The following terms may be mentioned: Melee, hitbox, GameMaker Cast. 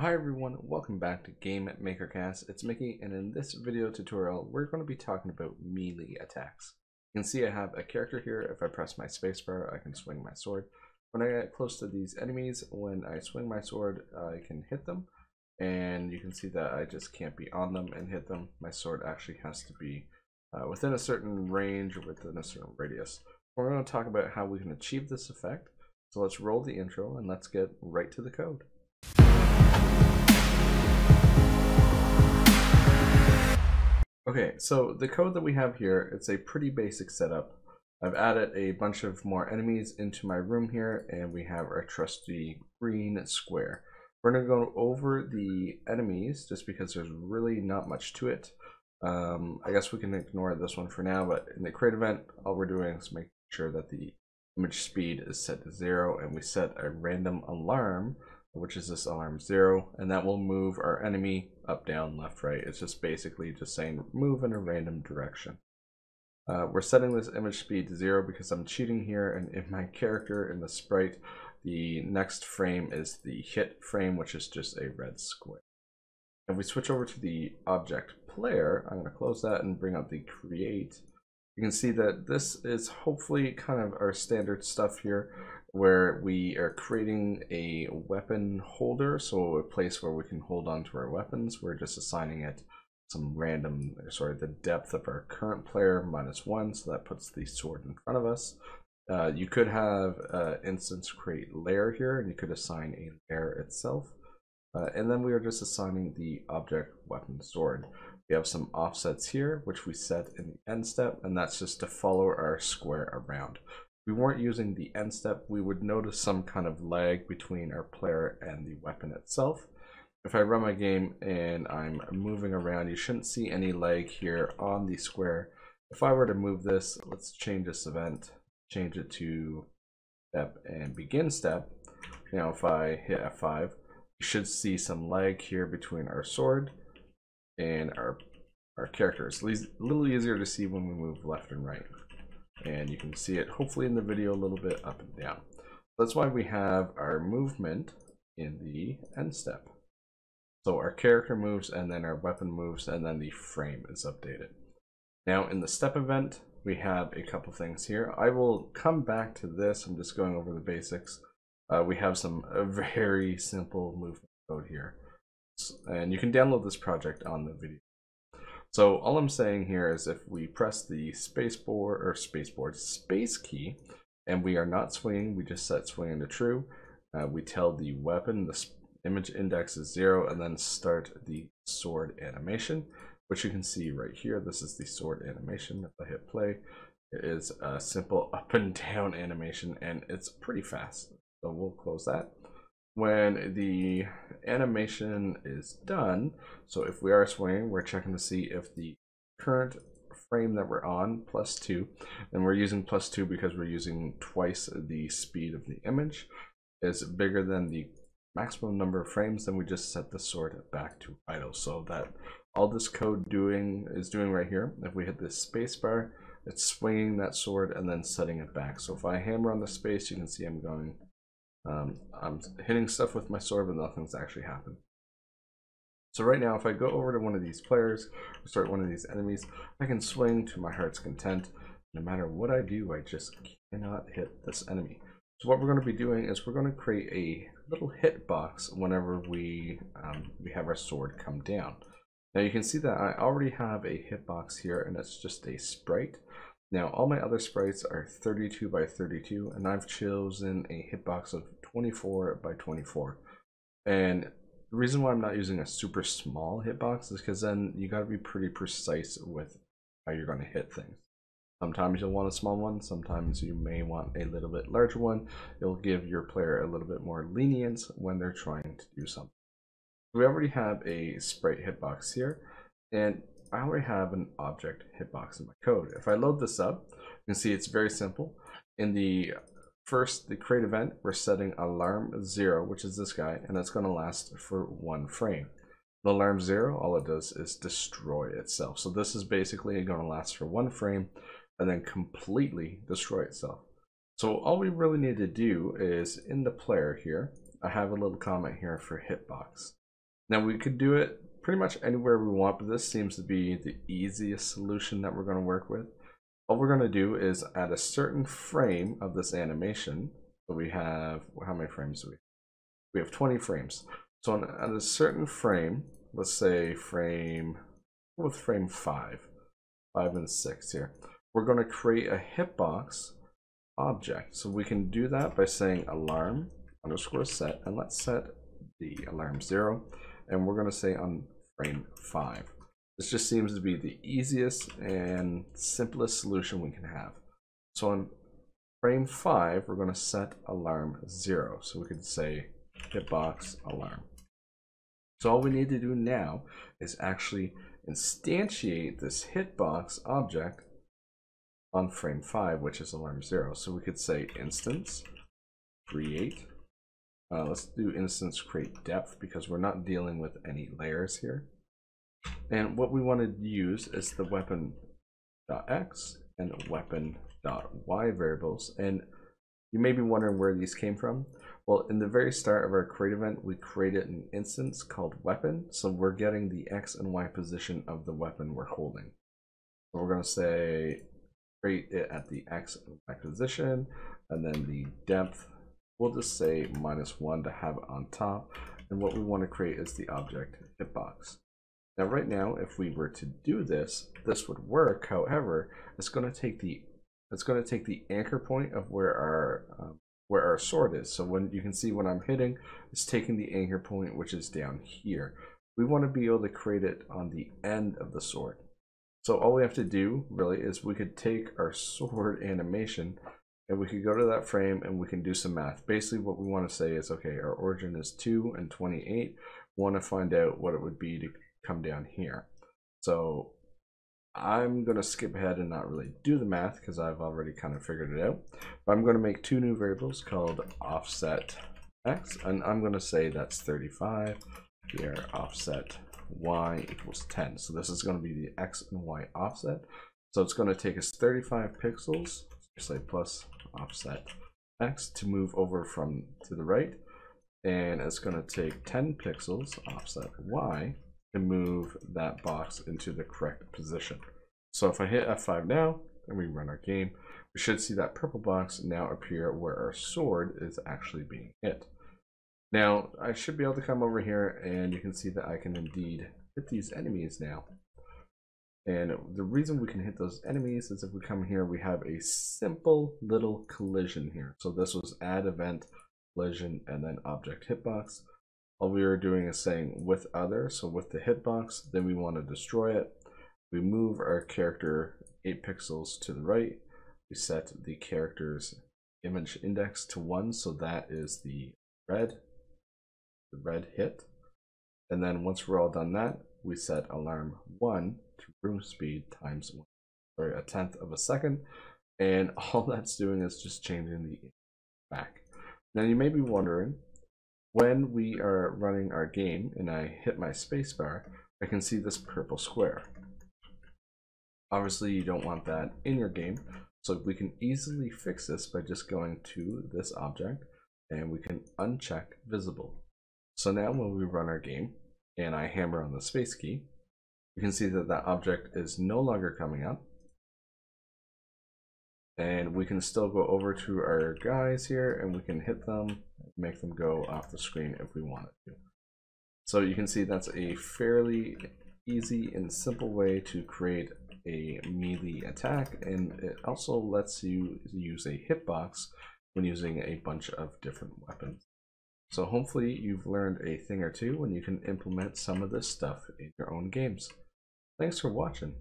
Hi everyone, welcome back to GameMaker Cast. It's Mickey, and in this video tutorial, we're going to be talking about melee attacks. You can see I have a character here. If I press my spacebar, I can swing my sword. When I get close to these enemies, when I swing my sword, I can hit them. And you can see that I just can't be on them and hit them. My sword actually has to be within a certain range or within a certain radius. We're going to talk about how we can achieve this effect. So let's roll the intro and let's get right to the code. Okay, so the code that we have here, it's a pretty basic setup. I've added a bunch of more enemies into my room here, and we have our trusty green square. We're gonna go over the enemies just because there's really not much to it. I guess we can ignore this one for now, but in the create event, all we're doing is making sure that the image speed is set to 0, and we set a random alarm, which is this alarm 0, and that will move our enemy up, down, left, right. It's just basically just saying move in a random direction. We're setting this image speed to 0 because I'm cheating here, and in my character, in the sprite, the next frame is the hit frame, which is just a red square. If we switch over to the object player, I'm going to close that and bring up the create. You can see that this is hopefully kind of our standard stuff here, where we are creating a weapon holder, so a place where we can hold on to our weapons. We're just assigning it some random, the depth of our current player -1, so that puts the sword in front of us. You could have instance create layer here, and you could assign a layer itself. And then we are just assigning the object weapon sword. We have some offsets here, which we set in the end step, and that's just to follow our square around. We weren't using the end step, we would notice some kind of lag between our player and the weapon itself. If I run my game and I'm moving around, you shouldn't see any lag here on the square. If I were to move this, let's change this event, change it to step and begin step. Now if I hit F5, you should see some lag here between our sword and our character. It's a little easier to see when we move left and right. And you can see it hopefully in the video a little bit up and down. That's why we have our movement in the end step. So our character moves, and then our weapon moves, and then the frame is updated. Now in the step event, we have a couple things here. I will come back to this, I'm just going over the basics. We have some very simple movement code here. And you can download this project on the video. So all I'm saying here is if we press the space key, and we are not swinging, we just set swinging to true. We tell the weapon the image index is 0, and then start the sword animation, which you can see right here. This is the sword animation. If I hit play, it is a simple up and down animation, and it's pretty fast. So we'll close that. When the animation is done, so if we are swinging, we're checking to see if the current frame that we're on, +2, and we're using +2 because we're using twice the speed of the image, is bigger than the maximum number of frames, then we just set the sword back to idle. So that all this code is doing right here, if we hit this space bar, it's swinging that sword and then setting it back. So if I hammer on the space, you can see I'm going I'm hitting stuff with my sword, but nothing's actually happened. So right now, if I go over to one of these players, start one of these enemies, I can swing to my heart's content. No matter what I do, I just cannot hit this enemy. So what we're going to be doing is we're going to create a little hitbox whenever we have our sword come down. Now you can see that I already have a hitbox here, and it's just a sprite. Now, all my other sprites are 32 by 32, and I've chosen a hitbox of 24 by 24. And the reason why I'm not using a super small hitbox is because then you got to be pretty precise with how you're going to hit things. Sometimes you'll want a small one, sometimes you may want a little bit larger one. It'll give your player a little bit more lenience when they're trying to do something. We already have a sprite hitbox here, and I already have an object hitbox in my code. If I load this up, you can see it's very simple. In the create event, we're setting alarm 0, which is this guy, and that's going to last for 1 frame. The alarm 0, all it does is destroy itself. So this is basically going to last for 1 frame and then completely destroy itself. So all we really need to do is in the player here, I have a little comment here for hitbox. Now we could do it pretty much anywhere we want, but this seems to be the easiest solution that we're going to work with. All we're going to do is add a certain frame of this animation. So we have, how many frames do we have? We have 20 frames. So on a certain frame, let's say frame, with frame 5 and 6 here, we're going to create a hitbox object. So we can do that by saying alarm underscore set, and let's set the alarm 0, and we're going to say on frame 5. This just seems to be the easiest and simplest solution we can have. So on frame 5, we're going to set alarm 0, so we can say hitbox alarm. So all we need to do now is actually instantiate this hitbox object on frame 5, which is alarm 0. So we could say instance create. Let's do instance create depth, because we're not dealing with any layers here. And what we want to use is the weapon.x and weapon.y variables. And you may be wondering where these came from. Well, in the very start of our create event, we created an instance called weapon. So we're getting the X and Y position of the weapon we're holding. So we're going to say create it at the X and Y position, and then the depth, we'll just say -1 to have it on top. And what we want to create is the object hitbox. Now, right now, if we were to do this, this would work. However, it's going to take the anchor point of where our sword is. So when you can see when I'm hitting, it's taking the anchor point, which is down here. We want to be able to create it on the end of the sword. So all we have to do really is we could take our sword animation and we could go to that frame and we can do some math. Basically what we want to say is, okay, our origin is 2 and 28. We want to find out what it would be to come down here. So I'm going to skip ahead and not really do the math because I've already kind of figured it out. But I'm going to make two new variables called offset x, and I'm going to say that's 35 here, offset y equals 10. So this is going to be the x and y offset. So it's going to take us 35 pixels, say plus offset x, to move over from to the right, and it's going to take 10 pixels offset y to move that box into the correct position. So if I hit F5 now and we run our game, we should see that purple box now appear where our sword is actually being hit. Now I should be able to come over here and you can see that I can indeed hit these enemies now. And the reason we can hit those enemies is if we come here, we have a simple little collision here. So this was add event, collision, and then object hitbox. All we were doing is saying with other, so with the hitbox, then we want to destroy it. We move our character 8 pixels to the right. We set the character's image index to 1, so that is the red hit. And then once we're all done that, we set alarm 1 to room speed times 1/10 of a second, and all that's doing is just changing the back. Now you may be wondering, when we are running our game and I hit my spacebar, I can see this purple square. Obviously you don't want that in your game, so we can easily fix this by just going to this object and we can uncheck visible. So now when we run our game and I hammer on the space key, you can see that that object is no longer coming up. And we can still go over to our guys here and we can hit them, make them go off the screen if we wanted to. So you can see that's a fairly easy and simple way to create a melee attack. And it also lets you use a hitbox when using a bunch of different weapons. So hopefully you've learned a thing or two and you can implement some of this stuff in your own games. Thanks for watching.